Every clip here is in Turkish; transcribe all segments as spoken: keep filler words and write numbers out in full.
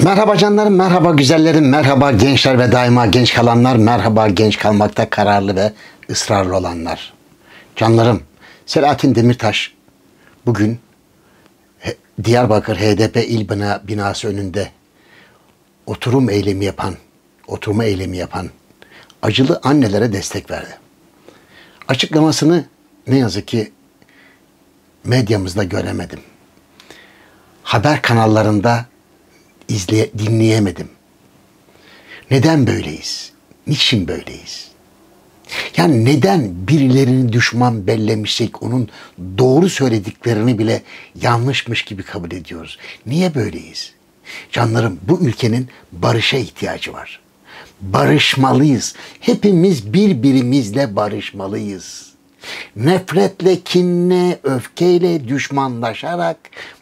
Merhaba canlarım, merhaba güzellerim, merhaba gençler ve daima genç kalanlar, merhaba genç kalmakta kararlı ve ısrarlı olanlar. Canlarım, Selahattin Demirtaş bugün Diyarbakır H D P il binası önünde oturum eylemi yapan, oturma eylemi yapan acılı annelere destek verdi. Açıklamasını ne yazık ki medyamızda göremedim. Haber kanallarında izleye, dinleyemedim. Neden böyleyiz? Niçin böyleyiz? Yani neden birilerini düşman bellemişsek onun doğru söylediklerini bile yanlışmış gibi kabul ediyoruz? Niye böyleyiz? Canlarım, bu ülkenin barışa ihtiyacı var. Barışmalıyız. Hepimiz birbirimizle barışmalıyız. Nefretle, kinle, öfkeyle, düşmanlaşarak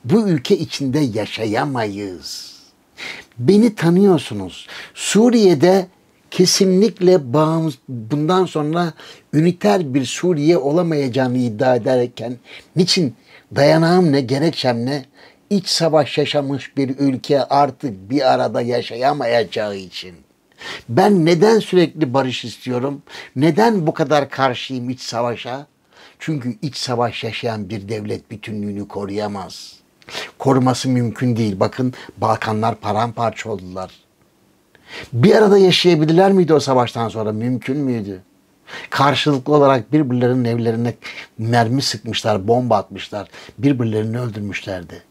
bu ülke içinde yaşayamayız. Beni tanıyorsunuz. Suriye'de kesinlikle bağımız, bundan sonra üniter bir Suriye olamayacağını iddia ederken niçin, dayanağım ne, gerekçem ne? İç savaş yaşamış bir ülke artık bir arada yaşayamayacağı için. Ben neden sürekli barış istiyorum? Neden bu kadar karşıyım iç savaşa? Çünkü iç savaş yaşayan bir devlet bütünlüğünü koruyamaz. Koruması mümkün değil. Bakın, Balkanlar paramparça oldular. Bir arada yaşayabilirler miydi o savaştan sonra? Mümkün müydü? Karşılıklı olarak birbirlerinin evlerine mermi sıkmışlar, bomba atmışlar, birbirlerini öldürmüşlerdi.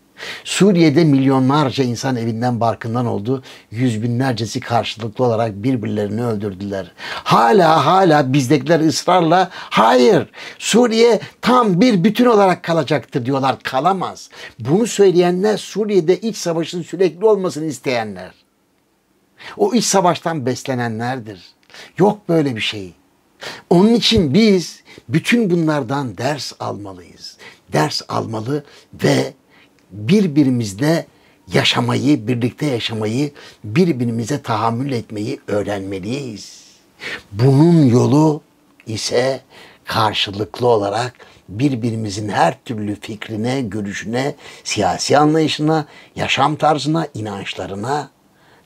Suriye'de milyonlarca insan evinden barkından oldu. Yüz binlercesi karşılıklı olarak birbirlerini öldürdüler. Hala hala bizdekiler ısrarla hayır, Suriye tam bir bütün olarak kalacaktır diyorlar. Kalamaz. Bunu söyleyenler Suriye'de iç savaşın sürekli olmasını isteyenler. O iç savaştan beslenenlerdir. Yok böyle bir şey. Onun için biz bütün bunlardan ders almalıyız. Ders almalı ve birbirimizle yaşamayı, birlikte yaşamayı, birbirimize tahammül etmeyi öğrenmeliyiz. Bunun yolu ise karşılıklı olarak birbirimizin her türlü fikrine, görüşüne, siyasi anlayışına, yaşam tarzına, inançlarına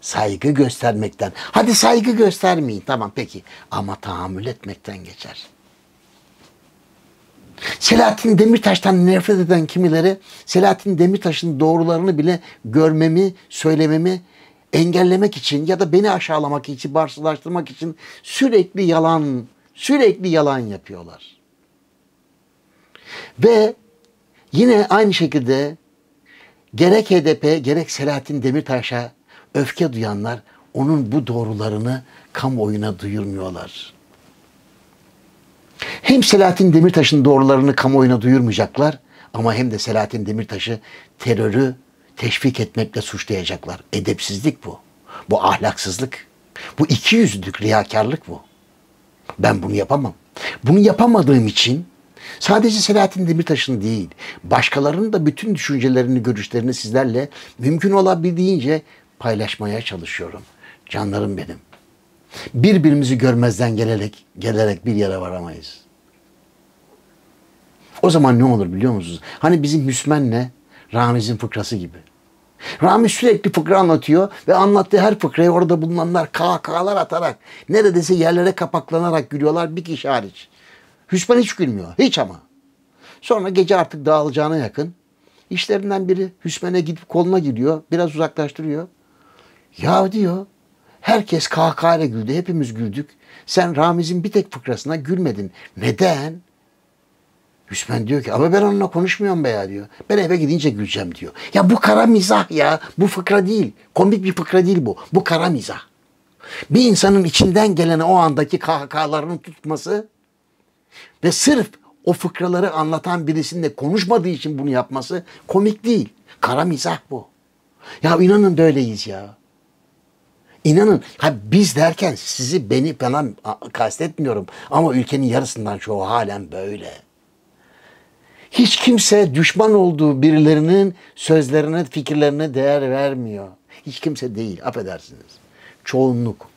saygı göstermekten. Hadi saygı göstermeyin, tamam peki, ama tahammül etmekten geçer. Selahattin Demirtaş'tan nefret eden kimileri, Selahattin Demirtaş'ın doğrularını bile görmemi, söylememi engellemek için ya da beni aşağılamak için, barsızlaştırmak için sürekli yalan, sürekli yalan yapıyorlar. Ve yine aynı şekilde gerek H D P, gerek Selahattin Demirtaş'a öfke duyanlar onun bu doğrularını kamuoyuna duyurmuyorlar. Hem Selahattin Demirtaş'ın doğrularını kamuoyuna duyurmayacaklar ama hem de Selahattin Demirtaş'ı terörü teşvik etmekle suçlayacaklar. Edepsizlik bu. Bu ahlaksızlık. Bu ikiyüzlülük, riyakarlık bu. Ben bunu yapamam. Bunu yapamadığım için sadece Selahattin Demirtaş'ın değil, başkalarının da bütün düşüncelerini, görüşlerini sizlerle mümkün olabildiğince paylaşmaya çalışıyorum. Canlarım benim. Birbirimizi görmezden gelerek, gelerek bir yere varamayız. O zaman ne olur biliyor musunuz? Hani bizim Hüsmen'le Ramiz'in fıkrası gibi. Ramiz sürekli fıkra anlatıyor ve anlattığı her fıkrayı orada bulunanlar kahkahalar atarak, neredeyse yerlere kapaklanarak gülüyorlar, bir kişi hariç. Hüsmen hiç gülmüyor, hiç ama. Sonra gece artık dağılacağına yakın, işlerinden biri Hüsmen'e gidip koluna giriyor, biraz uzaklaştırıyor. Ya diyor, herkes kahkahayla güldü, hepimiz güldük. Sen Ramiz'in bir tek fıkrasına gülmedin. Neden? Hüsmen diyor ki, ama ben onunla konuşmuyorum be ya diyor. Ben eve gidince güleceğim diyor. Ya bu kara mizah ya. Bu fıkra değil. Komik bir fıkra değil bu. Bu kara mizah. Bir insanın içinden gelen o andaki kahkahalarının tutması ve sırf o fıkraları anlatan birisininle konuşmadığı için bunu yapması komik değil. Kara mizah bu. Ya inanın da öyleyiz ya. İnanın, ha biz derken sizi, beni falan kastetmiyorum ama ülkenin yarısından çoğu halen böyle. Hiç kimse düşman olduğu birilerinin sözlerine, fikirlerine değer vermiyor. Hiç kimse değil, affedersiniz. Çoğunluk.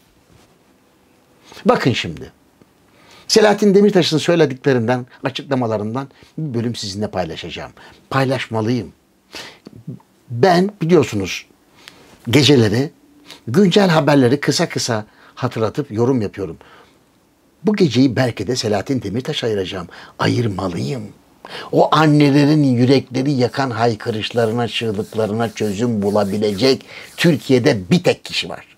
Bakın şimdi, Selahattin Demirtaş'ın söylediklerinden, açıklamalarından bir bölüm sizinle paylaşacağım. Paylaşmalıyım. Ben biliyorsunuz geceleri güncel haberleri kısa kısa hatırlatıp yorum yapıyorum. Bu geceyi belki de Selahattin Demirtaş'a ayıracağım. Ayırmalıyım. O annelerin yürekleri yakan haykırışlarına, çığlıklarına çözüm bulabilecek Türkiye'de bir tek kişi var.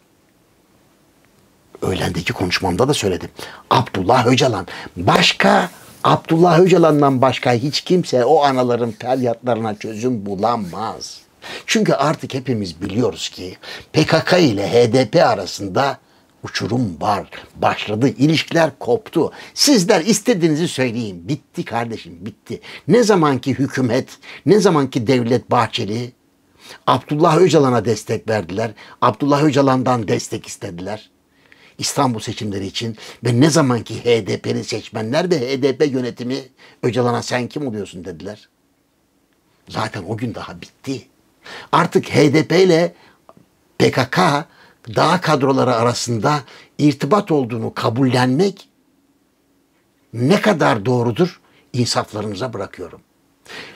Öğlendeki konuşmamda da söyledim. Abdullah Öcalan. Başka, Abdullah Öcalan'dan başka hiç kimse o anaların feryatlarına çözüm bulamaz. Çünkü artık hepimiz biliyoruz ki P K K ile H D P arasında uçurum var. Başladı. İlişkiler koptu. Sizler istediğinizi söyleyin. Bitti kardeşim, bitti. Ne zamanki hükümet, ne zamanki Devlet Bahçeli Abdullah Öcalan'a destek verdiler. Abdullah Öcalan'dan destek istediler. İstanbul seçimleri için ve ne zamanki H D P'li seçmenler ve H D P yönetimi Öcalan'a sen kim oluyorsun dediler. Zaten o gün daha bitti. Artık H D P ile P K K dağ kadroları arasında irtibat olduğunu kabullenmek ne kadar doğrudur insaflarınıza bırakıyorum.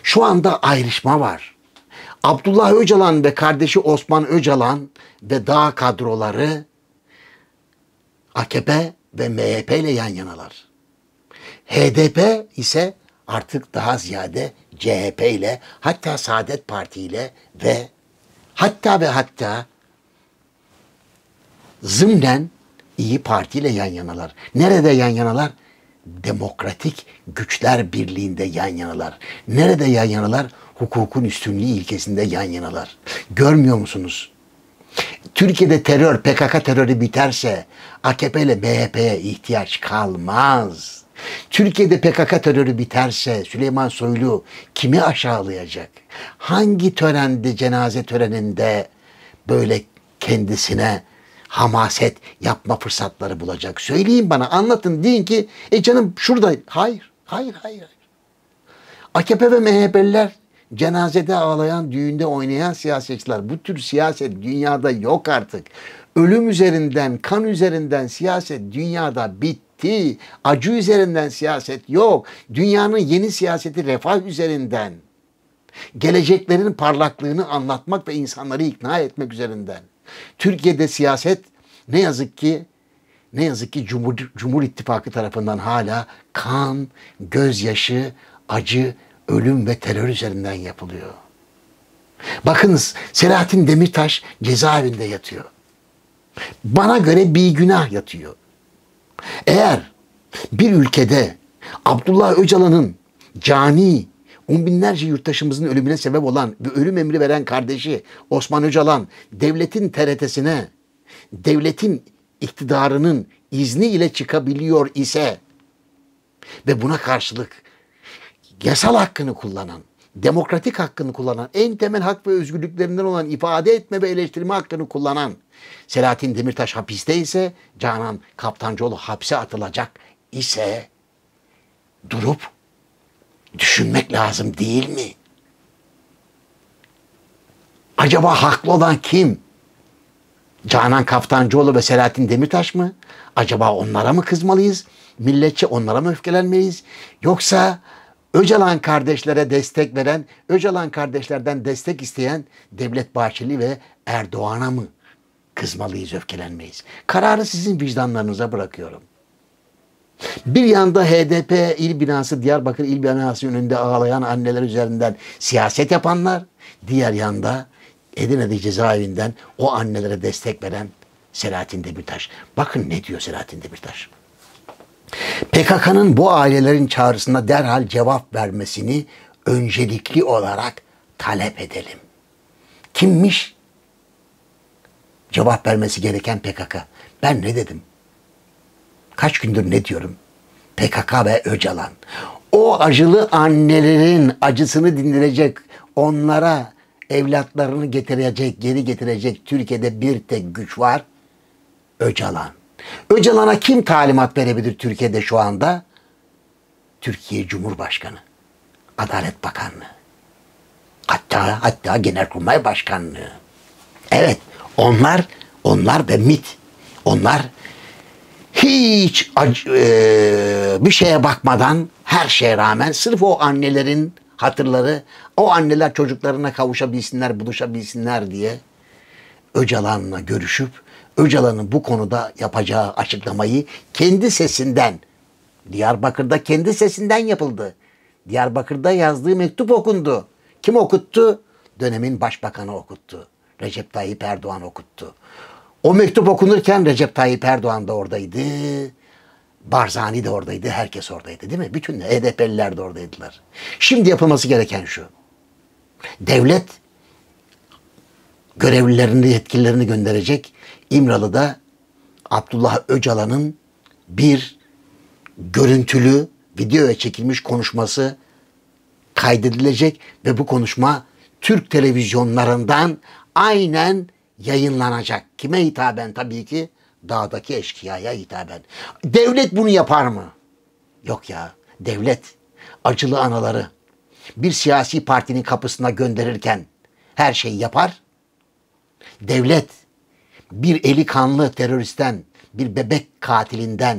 Şu anda ayrışma var. Abdullah Öcalan ve kardeşi Osman Öcalan ve dağ kadroları A K P ve M H P ile yan yanalar. H D P ise artık daha ziyade C H P ile, hatta Saadet Parti ile ve hatta ve hatta zımnen İYİ Parti ile yan yanalar. Nerede yan yanalar? Demokratik Güçler Birliği'nde yan yanalar. Nerede yan yanalar? Hukukun üstünlüğü ilkesinde yan yanalar. Görmüyor musunuz? Türkiye'de terör, P K K terörü biterse A K P ile M H P'ye ihtiyaç kalmaz. Türkiye'de P K K terörü biterse Süleyman Soylu kimi aşağılayacak? Hangi törende, cenaze töreninde böyle kendisine hamaset yapma fırsatları bulacak? Söyleyin bana, anlatın, deyin ki e canım şurada. Hayır, hayır, hayır. A K P ve M H P'liler cenazede ağlayan, düğünde oynayan siyasetçiler. Bu tür siyaset dünyada yok artık. Ölüm üzerinden, kan üzerinden siyaset dünyada bitti. Acı üzerinden siyaset yok. Dünyanın yeni siyaseti refah üzerinden. Geleceklerin parlaklığını anlatmak ve insanları ikna etmek üzerinden. Türkiye'de siyaset ne yazık ki ne yazık ki Cumhur, Cumhur İttifakı tarafından hala kan, gözyaşı, acı, ölüm ve terör üzerinden yapılıyor. Bakınız, Selahattin Demirtaş cezaevinde yatıyor. Bana göre bir günah yatıyor. Eğer bir ülkede Abdullah Öcalan'ın cani, on binlerce yurttaşımızın ölümüne sebep olan ve ölüm emri veren kardeşi Osman Öcalan devletin T R T'sine, devletin iktidarının izniyle çıkabiliyor ise ve buna karşılık yasal hakkını kullanan, demokratik hakkını kullanan, en temel hak ve özgürlüklerinden olan ifade etme ve eleştirme hakkını kullanan Selahattin Demirtaş hapiste ise, Canan Kaptancıoğlu hapse atılacak ise durup düşünmek lazım değil mi? Acaba haklı olan kim? Canan Kaptancıoğlu ve Selahattin Demirtaş mı? Acaba onlara mı kızmalıyız? Milletçe onlara mı öfkelenmeliyiz? Yoksa Öcalan kardeşlere destek veren, Öcalan kardeşlerden destek isteyen Devlet Bahçeli ve Erdoğan'a mı kızmalıyız, öfkelenmeyiz? Kararı sizin vicdanlarınıza bırakıyorum. Bir yanda H D P il binası, Diyarbakır il binası önünde ağlayan anneler üzerinden siyaset yapanlar, diğer yanda Edirne'de cezaevinden o annelere destek veren Selahattin Demirtaş. Bakın ne diyor Selahattin Demirtaş. P K K'nın bu ailelerin çağrısına derhal cevap vermesini öncelikli olarak talep edelim. Kimmiş cevap vermesi gereken? P K K. Ben ne dedim? Kaç gündür ne diyorum? P K K ve Öcalan. O acılı annelerin acısını dindirecek, onlara evlatlarını getirecek, geri getirecek Türkiye'de bir tek güç var. Öcalan. Öcalan'a kim talimat verebilir Türkiye'de şu anda? Türkiye Cumhurbaşkanı, Adalet Bakanlığı, hatta hatta Genelkurmay Başkanlığı. Evet, onlar onlar ve M İ T. Onlar hiç acı, e, bir şeye bakmadan, her şeye rağmen, sırf o annelerin hatırları, o anneler çocuklarına kavuşabilsinler, buluşabilsinler diye Öcalan'la görüşüp Öcalan'ın bu konuda yapacağı açıklamayı kendi sesinden, Diyarbakır'da kendi sesinden yapıldı. Diyarbakır'da yazdığı mektup okundu. Kim okuttu? Dönemin başbakanı okuttu. Recep Tayyip Erdoğan okuttu. O mektup okunurken Recep Tayyip Erdoğan da oradaydı. Barzani de oradaydı. Herkes oradaydı, değil mi? Bütün H D P'liler de oradaydılar. Şimdi yapılması gereken şu. Devlet görevlilerini, yetkililerini gönderecek. İmralı'da Abdullah Öcalan'ın bir görüntülü videoya çekilmiş konuşması kaydedilecek ve bu konuşma Türk televizyonlarından aynen yayınlanacak. Kime hitaben? Tabii ki dağdaki eşkıyaya hitaben. Devlet bunu yapar mı? Yok ya. Devlet acılı anaları bir siyasi partinin kapısına gönderirken her şeyi yapar. Devlet bir eli kanlı teröristten, bir bebek katilinden,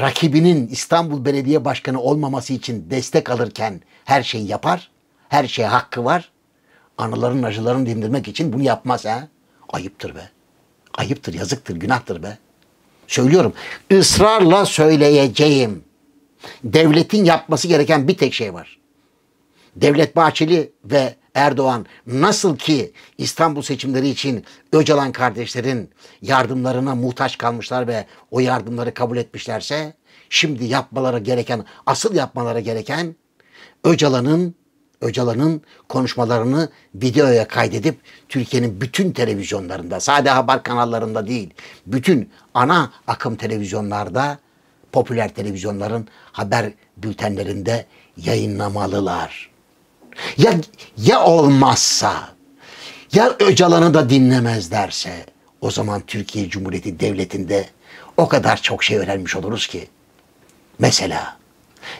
rakibinin İstanbul Belediye Başkanı olmaması için destek alırken her şeyi yapar. Her şeye hakkı var. Anıların acılarını dindirmek için bunu yapmaz ha. Ayıptır be. Ayıptır, yazıktır, günahtır be. Söylüyorum. Israrla söyleyeceğim. Devletin yapması gereken bir tek şey var. Devlet Bahçeli ve Erdoğan nasıl ki İstanbul seçimleri için Öcalan kardeşlerin yardımlarına muhtaç kalmışlar ve o yardımları kabul etmişlerse, şimdi yapmaları gereken, asıl yapmaları gereken Öcalan'ın Öcalan'ın konuşmalarını videoya kaydedip Türkiye'nin bütün televizyonlarında, sadece haber kanallarında değil, bütün ana akım televizyonlarda, popüler televizyonların haber bültenlerinde yayınlamalılar. Ya, ya olmazsa, ya Öcalan'ı da dinlemezlerse, o zaman Türkiye Cumhuriyeti Devleti'nde o kadar çok şey öğrenmiş oluruz ki. Mesela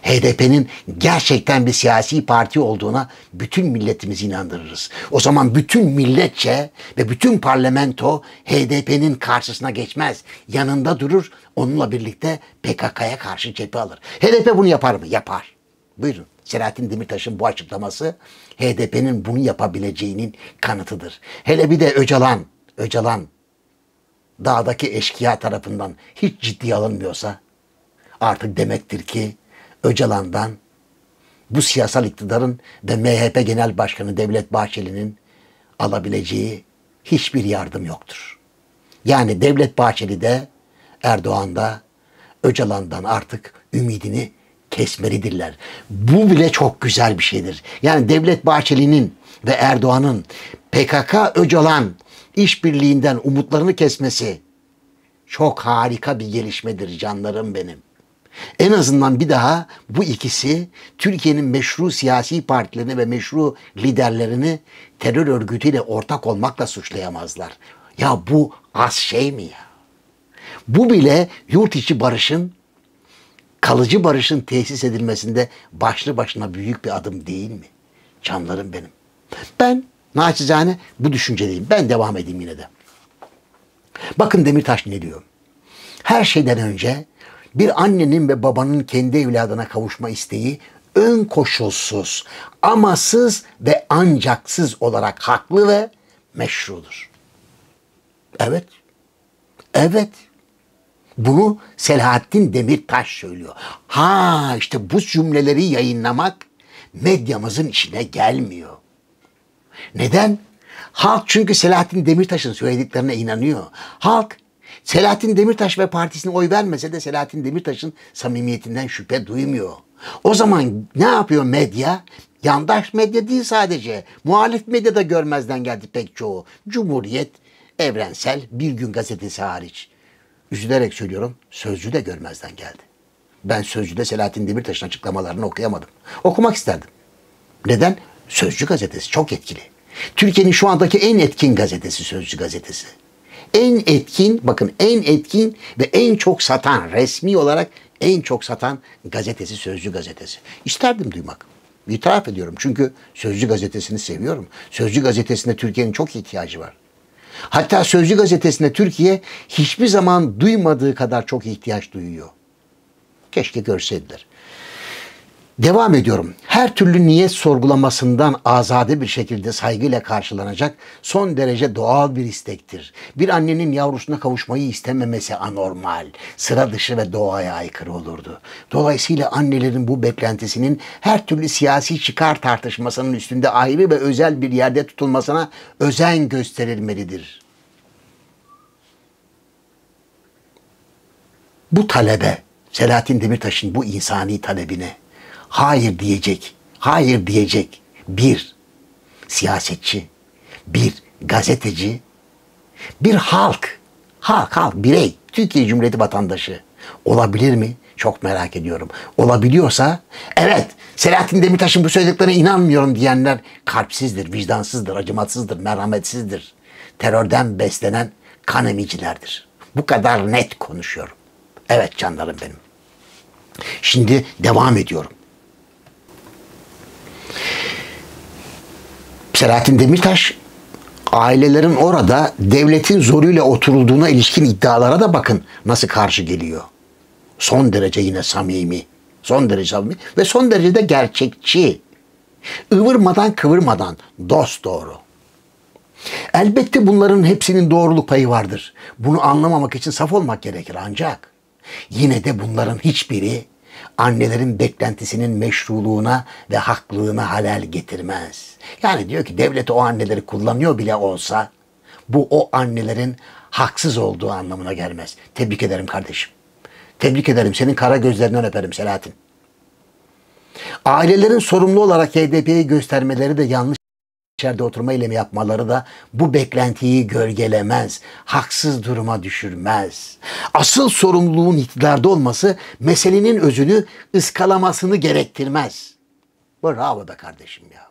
H D P'nin gerçekten bir siyasi parti olduğuna bütün milletimizi inandırırız. O zaman bütün milletçe ve bütün parlamento H D P'nin karşısına geçmez. Yanında durur, onunla birlikte P K K'ya karşı cephe alır. H D P bunu yapar mı? Yapar. Buyurun. Selahattin Demirtaş'ın bu açıklaması H D P'nin bunu yapabileceğinin kanıtıdır. Hele bir de Öcalan, Öcalan dağdaki eşkıya tarafından hiç ciddiye alınmıyorsa artık demektir ki Öcalan'dan, bu siyasal iktidarın ve M H P Genel Başkanı Devlet Bahçeli'nin alabileceği hiçbir yardım yoktur. Yani Devlet Bahçeli de Erdoğan da Öcalan'dan artık ümidini kesmelidirler. Bu bile çok güzel bir şeydir. Yani Devlet Bahçeli'nin ve Erdoğan'ın P K K-Öcalan işbirliğinden umutlarını kesmesi çok harika bir gelişmedir canlarım benim. En azından bir daha bu ikisi Türkiye'nin meşru siyasi partilerini ve meşru liderlerini terör örgütüyle ortak olmakla suçlayamazlar. Ya bu az şey mi ya? Bu bile yurt içi barışın, kalıcı barışın tesis edilmesinde başlı başına büyük bir adım değil mi? Canlarım benim. Ben naçizane bu düşüncedeyim. Ben devam edeyim yine de. Bakın Demirtaş ne diyor? Her şeyden önce bir annenin ve babanın kendi evladına kavuşma isteği ön koşulsuz, amasız ve ancaksız olarak haklı ve meşrudur. Evet. Evet. Bunu Selahattin Demirtaş söylüyor. Ha işte bu cümleleri yayınlamak medyamızın işine gelmiyor. Neden? Halk çünkü Selahattin Demirtaş'ın söylediklerine inanıyor. Halk Selahattin Demirtaş ve partisine oy vermese de Selahattin Demirtaş'ın samimiyetinden şüphe duymuyor. O zaman ne yapıyor medya? Yandaş medya değil sadece. Muhalif medyada görmezden geldi pek çoğu. Cumhuriyet, Evrensel, Bir Gün Gazetesi hariç. Üzülerek söylüyorum, Sözcü de görmezden geldi. Ben Sözcü'de Selahattin Demirtaş'ın açıklamalarını okuyamadım. Okumak isterdim. Neden? Sözcü gazetesi çok etkili. Türkiye'nin şu andaki en etkin gazetesi Sözcü gazetesi. En etkin, bakın en etkin ve en çok satan, resmi olarak en çok satan gazetesi Sözcü gazetesi. İsterdim duymak. İtiraf ediyorum çünkü Sözcü gazetesini seviyorum. Sözcü gazetesine Türkiye'nin çok ihtiyacı var. Hatta Sözcü gazetesine Türkiye hiçbir zaman duymadığı kadar çok ihtiyaç duyuyor. Keşke görseydiler. Devam ediyorum. Her türlü niyet sorgulamasından azade bir şekilde saygıyla karşılanacak son derece doğal bir istektir. Bir annenin yavrusuna kavuşmayı istememesi anormal, sıra dışı ve doğaya aykırı olurdu. Dolayısıyla annelerin bu beklentisinin her türlü siyasi çıkar tartışmasının üstünde ayrı ve özel bir yerde tutulmasına özen gösterilmelidir. Bu talebe, Selahattin Demirtaş'ın bu insani talebine hayır diyecek, hayır diyecek bir siyasetçi, bir gazeteci, bir halk, halk, halk, birey, Türkiye Cumhuriyeti vatandaşı olabilir mi? Çok merak ediyorum. Olabiliyorsa, evet, Selahattin Demirtaş'ın bu söylediklerine inanmıyorum diyenler kalpsizdir, vicdansızdır, acımasızdır, merhametsizdir. Terörden beslenen kan emicilerdir. Bu kadar net konuşuyorum. Evet canlarım benim. Şimdi devam ediyorum. Selahattin Demirtaş, ailelerin orada devletin zoruyla oturulduğuna ilişkin iddialara da bakın nasıl karşı geliyor. Son derece yine samimi, son derece samimi ve son derece de gerçekçi. Ivırmadan kıvırmadan dosdoğru. Elbette bunların hepsinin doğruluk payı vardır. Bunu anlamamak için saf olmak gerekir ancak yine de bunların hiçbiri annelerin beklentisinin meşruluğuna ve haklılığına halel getirmez. Yani diyor ki devlet o anneleri kullanıyor bile olsa bu o annelerin haksız olduğu anlamına gelmez. Tebrik ederim kardeşim. Tebrik ederim. Senin kara gözlerinden öperim Selahattin. Ailelerin sorumlu olarak H D P'yi göstermeleri de yanlış içeride oturma eylemi yapmaları da bu beklentiyi gölgelemez, haksız duruma düşürmez. Asıl sorumluluğun iktidarda olması meselenin özünü ıskalamasını gerektirmez. Bravo da kardeşim ya.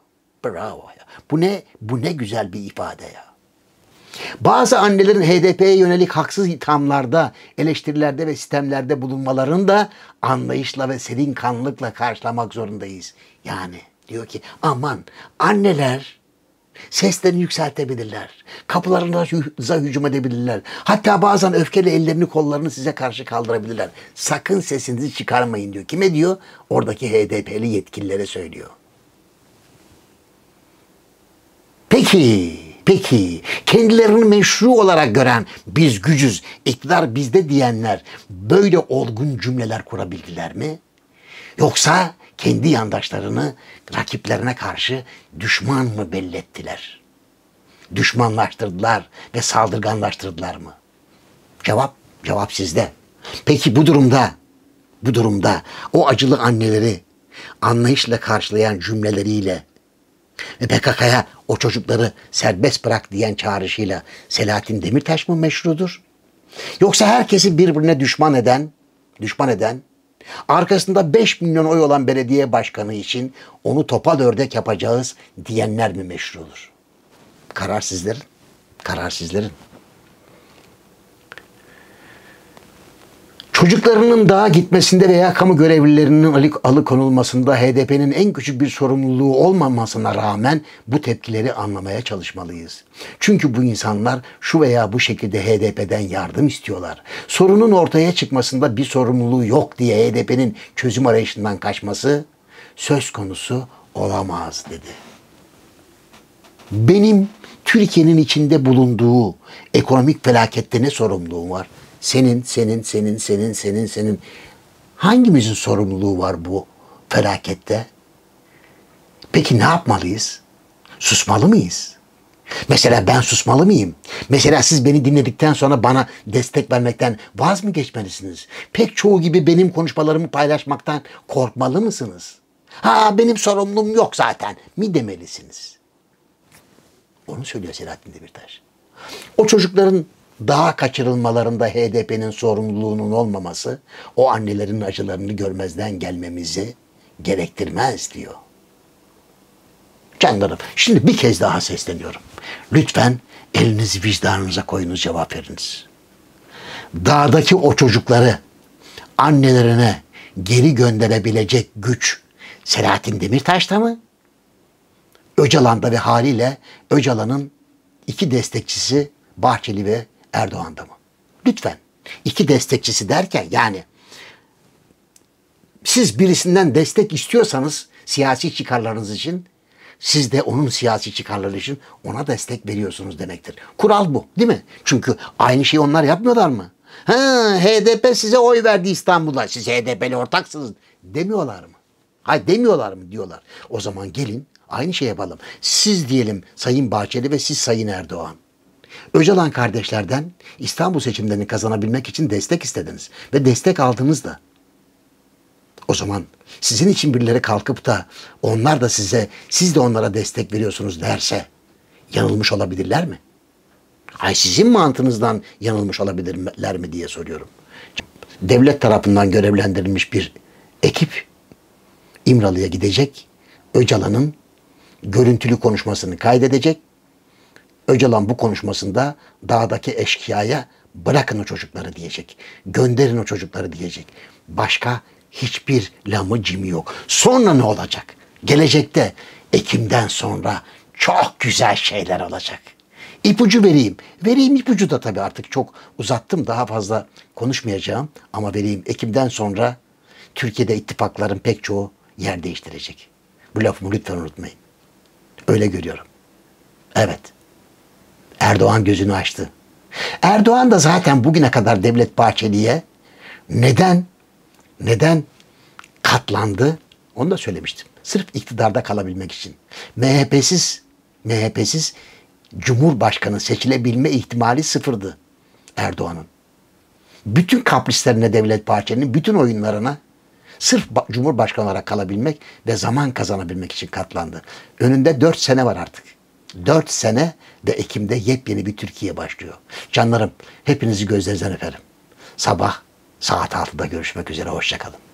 Bravo ya. Bu ne? Bu ne güzel bir ifade ya. Bazı annelerin H D P'ye yönelik haksız ithamlarda, eleştirilerde ve sistemlerde bulunmalarını da anlayışla ve serin kanlılıkla karşılamak zorundayız. Yani diyor ki aman anneler seslerini yükseltebilirler. Kapılarınıza hücum edebilirler. Hatta bazen öfkeyle ellerini kollarını size karşı kaldırabilirler. Sakın sesinizi çıkarmayın diyor. Kime diyor? Oradaki H D P'li yetkililere söylüyor. Peki, peki kendilerini meşru olarak gören biz gücüz, iktidar bizde diyenler böyle olgun cümleler kurabildiler mi? Yoksa kendi yandaşlarını rakiplerine karşı düşman mı belli ettiler? Düşmanlaştırdılar ve saldırganlaştırdılar mı? Cevap, cevap sizde. Peki bu durumda, bu durumda o acılı anneleri anlayışla karşılayan cümleleriyle ve P K K'ya o çocukları serbest bırak diyen çağrışıyla Selahattin Demirtaş mı meşrudur? Yoksa herkesi birbirine düşman eden, düşman eden, arkasında beş milyon oy olan belediye başkanı için onu topal ördek yapacağız diyenler mi meşrudur? Karar sizlerin. Karar sizlerin. Çocuklarının dağa gitmesinde veya kamu görevlilerinin alıkonulmasında H D P'nin en küçük bir sorumluluğu olmamasına rağmen bu tepkileri anlamaya çalışmalıyız. Çünkü bu insanlar şu veya bu şekilde H D P'den yardım istiyorlar. Sorunun ortaya çıkmasında bir sorumluluğu yok diye H D P'nin çözüm arayışından kaçması söz konusu olamaz dedi. Benim Türkiye'nin içinde bulunduğu ekonomik felakette ne sorumluluğum var? Senin, senin, senin, senin, senin, senin. Hangimizin sorumluluğu var bu felakette? Peki ne yapmalıyız? Susmalı mıyız? Mesela ben susmalı mıyım? Mesela siz beni dinledikten sonra bana destek vermekten vaz mı geçmelisiniz? Pek çoğu gibi benim konuşmalarımı paylaşmaktan korkmalı mısınız? Ha benim sorumluluğum yok zaten mi demelisiniz? Onu söylüyor Selahattin Demirtaş. O çocukların daha kaçırılmalarında H D P'nin sorumluluğunun olmaması o annelerin acılarını görmezden gelmemizi gerektirmez diyor. Canlarım şimdi bir kez daha sesleniyorum. Lütfen elinizi vicdanınıza koyunuz cevap veriniz. Dağdaki o çocukları annelerine geri gönderebilecek güç Selahattin Demirtaş'ta mı? Öcalan'da ve haliyle Öcalan'ın iki destekçisi Bahçeli ve Erdoğan'da mı? Lütfen. İki destekçisi derken yani Siz birisinden destek istiyorsanız siyasi çıkarlarınız için, siz de onun siyasi çıkarları için ona destek veriyorsunuz demektir. Kural bu, değil mi? Çünkü aynı şeyi onlar yapmıyorlar mı? Ha, H D P size oy verdi İstanbul'da. Siz H D P'li ortaksınız demiyorlar mı? Hayır, demiyorlar mı diyorlar. O zaman gelin aynı şey yapalım. Siz diyelim Sayın Bahçeli ve siz Sayın Erdoğan. Öcalan kardeşlerden İstanbul seçimlerini kazanabilmek için destek istediniz. Ve destek aldınız da. O zaman sizin için birileri kalkıp da onlar da size, siz de onlara destek veriyorsunuz derse yanılmış olabilirler mi? Ay, sizin mantığınızdan yanılmış olabilirler mi diye soruyorum. Devlet tarafından görevlendirilmiş bir ekip İmralı'ya gidecek. Öcalan'ın görüntülü konuşmasını kaydedecek. Öcalan bu konuşmasında dağdaki eşkıyaya bırakın o çocukları diyecek. Gönderin o çocukları diyecek. Başka hiçbir lamı cimi yok. Sonra ne olacak? Gelecekte Ekim'den sonra çok güzel şeyler olacak. İpucu vereyim. Vereyim ipucu da tabii artık çok uzattım. Daha fazla konuşmayacağım ama vereyim. Ekim'den sonra Türkiye'de ittifakların pek çoğu yer değiştirecek. Bu lafımı lütfen unutmayın. Öyle görüyorum. Evet. Erdoğan gözünü açtı. Erdoğan da zaten bugüne kadar Devlet Bahçeli'ye neden neden katlandı? Onu da söylemiştim. Sırf iktidarda kalabilmek için. M H P'siz M H P'siz Cumhurbaşkanı seçilebilme ihtimali sıfırdı Erdoğan'ın. Bütün kaprislerine, Devlet Bahçeli'nin bütün oyunlarına sırf Cumhurbaşkanı olarak kalabilmek ve zaman kazanabilmek için katlandı. Önünde dört sene var artık. Dört sene ve Ekim'de yepyeni bir Türkiye başlıyor. Canlarım, hepinizi gözlerinizden öperim. Sabah saat altıda görüşmek üzere. Hoşça kalın.